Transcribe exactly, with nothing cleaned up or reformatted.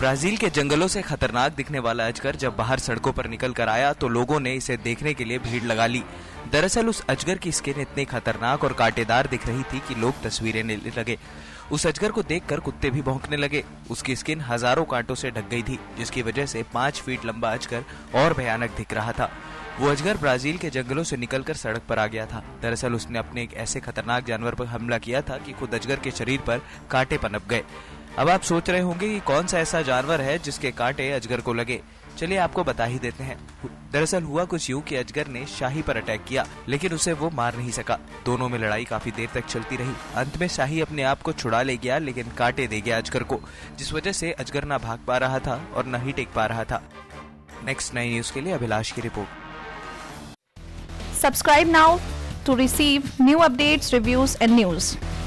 Brazil के जंगलों से खतरनाक दिखने वाला अजगर जब बाहर सड़कों पर निकल कर आया तो लोगों ने इसे देखने के लिए भीड़ लगा ली। दरअसल उस अजगर की स्किन इतनी खतरनाक और कांटेदार दिख रही थी कि लोग तस्वीरें लेने लगे। उस अजगर को देखकर कुत्ते भी भौंकने लगे। उसकी स्किन हजारों कांटों से ढक गई थी, जिसकी वजह से पाँच फीट लंबा अजगर और भयानक दिख रहा था। वो अजगर ब्राजील के जंगलों से निकलकर सड़क पर आ गया था। दरअसल उसने अपने एक ऐसे खतरनाक जानवर पर हमला किया था कि खुद अजगर के शरीर पर कांटे पनप गए। अब आप सोच रहे होंगे कि कौन सा ऐसा जानवर है जिसके कांटे अजगर को लगे। चलिए आपको बता ही देते हैं। दरअसल हुआ कुछ यूं कि अजगर ने शाही पर अटैक किया, लेकिन उसे वो मार नहीं सका। दोनों में लड़ाई काफी देर तक चलती रही। अंत में शाही अपने आप को छुड़ा ले गया, लेकिन कांटे दे गया अजगर को, जिस वजह से अजगर ना भाग पा रहा था और न ही टेक पा रहा था। नेक्स्ट नाइन न्यूज के लिए अभिलाष की report. Subscribe now to receive new updates, reviews and news.